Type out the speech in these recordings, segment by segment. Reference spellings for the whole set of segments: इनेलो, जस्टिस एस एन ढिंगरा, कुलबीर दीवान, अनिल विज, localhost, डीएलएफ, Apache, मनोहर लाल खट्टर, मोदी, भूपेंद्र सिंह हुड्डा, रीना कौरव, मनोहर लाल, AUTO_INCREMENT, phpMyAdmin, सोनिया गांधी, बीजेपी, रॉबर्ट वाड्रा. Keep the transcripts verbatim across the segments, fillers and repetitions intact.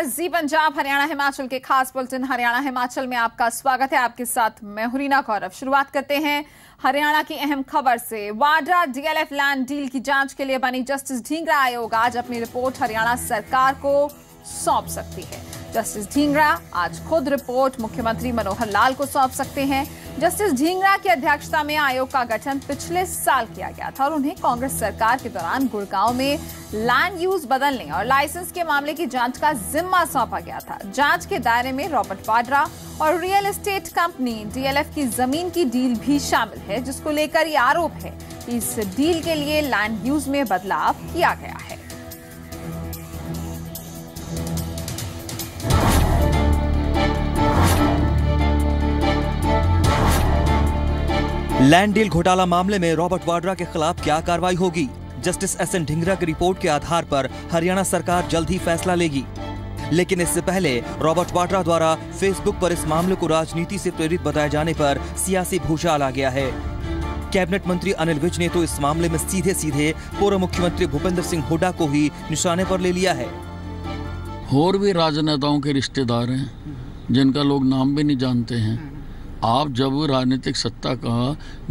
नमस्कार जी पंजाब हरियाणा हिमाचल के खास बुलेटिन हरियाणा हिमाचल में आपका स्वागत है। आपके साथ मैं हूं रीना कौरव। शुरुआत करते हैं हरियाणा की अहम खबर से। वाड्रा डीएलएफ लैंड डील की जांच के लिए बनी जस्टिस ढिंगरा आयोग आज अपनी रिपोर्ट हरियाणा सरकार को सौंप सकती है। जस्टिस ढिंगरा आज खुद रिपोर्ट मुख्यमंत्री मनोहर लाल को सौंप सकते हैं। जस्टिस ढिंगरा की अध्यक्षता में आयोग का गठन पिछले साल किया गया था और उन्हें कांग्रेस सरकार के दौरान गुड़गांव में लैंड यूज बदलने और लाइसेंस के मामले की जांच का जिम्मा सौंपा गया था। जांच के दायरे में रॉबर्ट वाड्रा और रियल एस्टेट कंपनी डीएलएफ की जमीन की डील भी शामिल है, जिसको लेकर ये आरोप है कि इस डील के लिए लैंड यूज में बदलाव किया गया है। लैंड डील घोटाला मामले में रॉबर्ट वाड्रा के खिलाफ क्या कार्रवाई होगी? जस्टिस एस एन ढिंगरा की रिपोर्ट के आधार पर हरियाणा सरकार जल्द ही फैसला लेगी, लेकिन इससे पहले रॉबर्ट वाड्रा द्वारा फेसबुक पर इस मामले को राजनीति से प्रेरित बताए जाने पर सियासी भूचाल आ गया है। कैबिनेट मंत्री अनिल विज ने तो इस मामले में सीधे सीधे पूर्व मुख्यमंत्री भूपेंद्र सिंह हुड्डा को ही निशाने पर ले लिया है। और भी राजनेताओं के रिश्तेदार हैं जिनका लोग नाम भी नहीं जानते हैं। आप जब राजनीतिक सत्ता का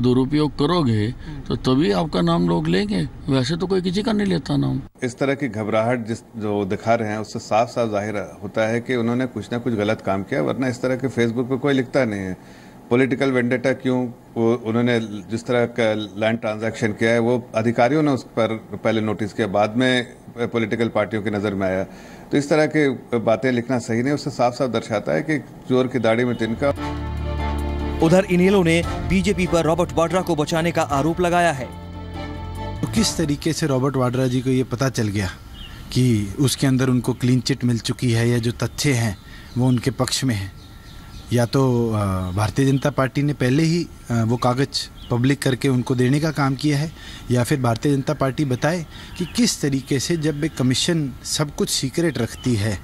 दुरुपयोग करोगे तो तभी आपका नाम लोग लेंगे, वैसे तो कोई किसी का नहीं लेता नाम। इस तरह की घबराहट जिस जो दिखा रहे हैं उससे साफ साफ जाहिर होता है कि उन्होंने कुछ ना कुछ गलत काम किया, वरना इस तरह के फेसबुक पे कोई लिखता नहीं है। पॉलिटिकल वेंडेटा क्यों? उन्होंने जिस तरह का लैंड ट्रांजैक्शन किया है वो अधिकारियों ने उस पर पहले नोटिस किया, बाद में पॉलिटिकल पार्टियों की नज़र में आया। तो इस तरह की बातें लिखना सही नहीं, उससे साफ साफ दर्शाता है कि चोर की दाढ़ी में तिनका। उधर इनेलो ने बीजेपी पर रॉबर्ट वाड्रा को बचाने का आरोप लगाया है। तो किस तरीके से रॉबर्ट वाड्रा जी को ये पता चल गया कि उसके अंदर उनको क्लीन चिट मिल चुकी है या जो तथ्य हैं वो उनके पक्ष में हैं? या तो भारतीय जनता पार्टी ने पहले ही वो कागज़ पब्लिक करके उनको देने का काम किया है, या फिर भारतीय जनता पार्टी बताए कि किस तरीके से जब एक कमीशन सब कुछ सीक्रेट रखती है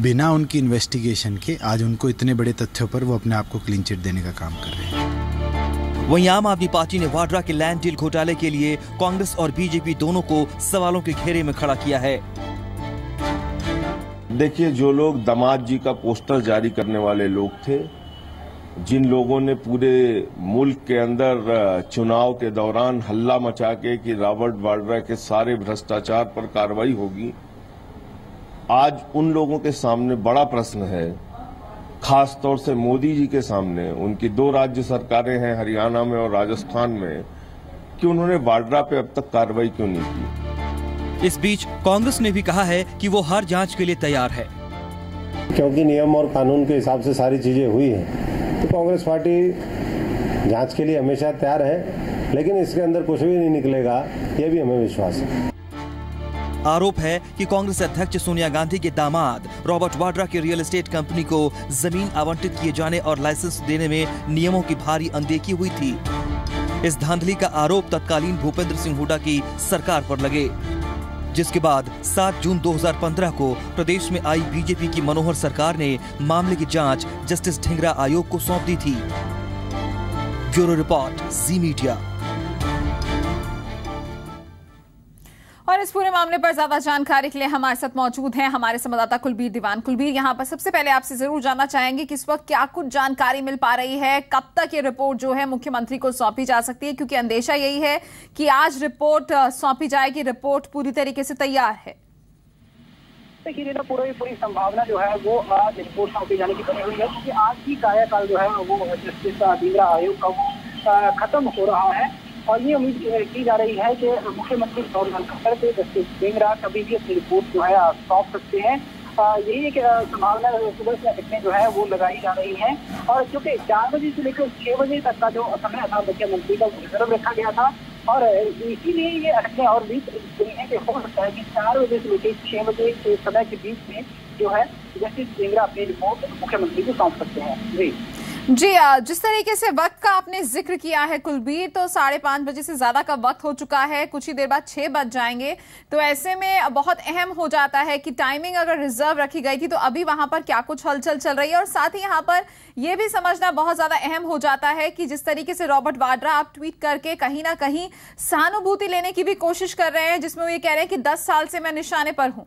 बिना उनकी इन्वेस्टिगेशन के आज उनको इतने बड़े तथ्यों पर वो अपने आप को क्लीन चिट देने का काम कर रहे हैं। वहीं आम आदमी पार्टी ने वाड्रा के लैंड डील घोटाले के लिए कांग्रेस और बीजेपी दोनों को सवालों के घेरे में खड़ा किया है। देखिए, जो लोग दामाद जी का पोस्टर जारी करने वाले लोग थे, जिन लोगों ने पूरे मुल्क के अंदर चुनाव के दौरान हल्ला मचा के कि रॉबर्ट वाड्रा के सारे भ्रष्टाचार पर कार्रवाई होगी, आज उन लोगों के सामने बड़ा प्रश्न है, खास तौर से मोदी जी के सामने। उनकी दो राज्य सरकारें हैं, हरियाणा में और राजस्थान में, कि उन्होंने वाड्रा पे अब तक कार्रवाई क्यों नहीं की। इस बीच कांग्रेस ने भी कहा है कि वो हर जांच के लिए तैयार है, क्योंकि नियम और कानून के हिसाब से सारी चीजें हुई है। तो कांग्रेस पार्टी जाँच के लिए हमेशा तैयार है, लेकिन इसके अंदर कुछ भी नहीं निकलेगा, ये भी हमें विश्वास है। आरोप है कि कांग्रेस अध्यक्ष सोनिया गांधी के दामाद रॉबर्ट वाड्रा की रियल एस्टेट कंपनी को जमीन आवंटित किए जाने और लाइसेंस देने में नियमों की भारी अनदेखी हुई थी। इस धांधली का आरोप तत्कालीन भूपेंद्र सिंह हुड्डा की सरकार पर लगे, जिसके बाद सात जून दो हज़ार पंद्रह को प्रदेश में आई बीजेपी की मनोहर सरकार ने मामले की जाँच जस्टिस ढिंगरा आयोग को सौंप दी थी। Bureau report, Zee media. और इस पूरे मामले पर ज्यादा जानकारी के लिए हमारे साथ मौजूद हैं हमारे संवाददाता कुलबीर दीवान। कुलबीर, यहाँ पर सबसे पहले आपसे जरूर जानना चाहेंगे कि इस वक्त क्या कुछ जानकारी मिल पा रही है, कब तक ये रिपोर्ट जो है मुख्यमंत्री को सौंपी जा सकती है? क्योंकि अंदेशा यही है कि आज रिपोर्ट सौंपी जाएगी, रिपोर्ट पूरी तरीके से तैयार है। देखिए, पूरी पूरी संभावना जो है वो आज रिपोर्ट सौंपी जाने की बनी हुई है, क्योंकि आज की कार्यकाल जो है वो जस्टिस ढिंगरा आयोग का खत्म हो रहा है और ये उम्मीद की जा रही है कि मुख्यमंत्री मनोहर लाल से जस्टिस ढिंगरा कभी भी अपनी रिपोर्ट जो है सौंप सकते हैं। यही एक संभावना सुबह से घटने जो है वो लगाई जा रही है, और क्योंकि चार बजे से लेकर छह बजे तक का जो समय था मुख्यमंत्री का वो रिजर्व रखा गया था, और इसीलिए ये अटकने और बीच गई है कि हो सकता है कि चार बजे से लेकर छह बजे के समय के बीच में जो है जस्टिस ढिंगरा अपनी रिपोर्ट मुख्यमंत्री को सौंप सकते हैं। जी जी जिस तरीके से वक्त का आपने जिक्र किया है कुलबीर, तो साढ़े पाँच बजे से ज़्यादा का वक्त हो चुका है, कुछ ही देर बाद छः बज जाएंगे, तो ऐसे में बहुत अहम हो जाता है कि टाइमिंग अगर रिजर्व रखी गई थी तो अभी वहां पर क्या कुछ हलचल चल रही है। और साथ ही यहां पर यह भी समझना बहुत ज़्यादा अहम हो जाता है कि जिस तरीके से रॉबर्ट वाड्रा आप ट्वीट करके कहीं ना कहीं सहानुभूति लेने की भी कोशिश कर रहे हैं, जिसमें वो ये कह रहे हैं कि दस साल से मैं निशाने पर हूँ।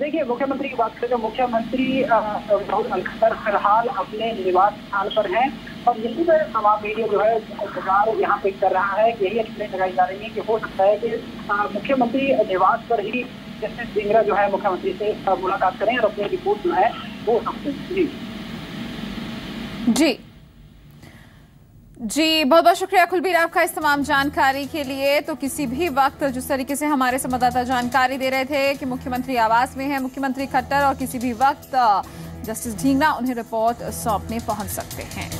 देखिए मुख्यमंत्री की बात करें तो मुख्यमंत्री राहुल अलखर फिलहाल अपने निवास स्थान पर हैं और यही पर तमाम मीडिया जो है इंतजार यहाँ पे कर रहा है। यही एक्सप्लेन लगाई जा रही है कि हो सकता है कि मुख्यमंत्री निवास पर ही जस्टिस ढिंगरा जो है मुख्यमंत्री से मुलाकात करें और अपनी रिपोर्ट जो है वो सकते हैं। जी जी जी बहुत बहुत शुक्रिया कुलबीर आपका इस तमाम जानकारी के लिए। तो किसी भी वक्त जिस तरीके से हमारे संवाददाता जानकारी दे रहे थे कि मुख्यमंत्री आवास में है मुख्यमंत्री खट्टर और किसी भी वक्त जस्टिस ढिंगरा उन्हें रिपोर्ट सौंपने पहुंच सकते हैं।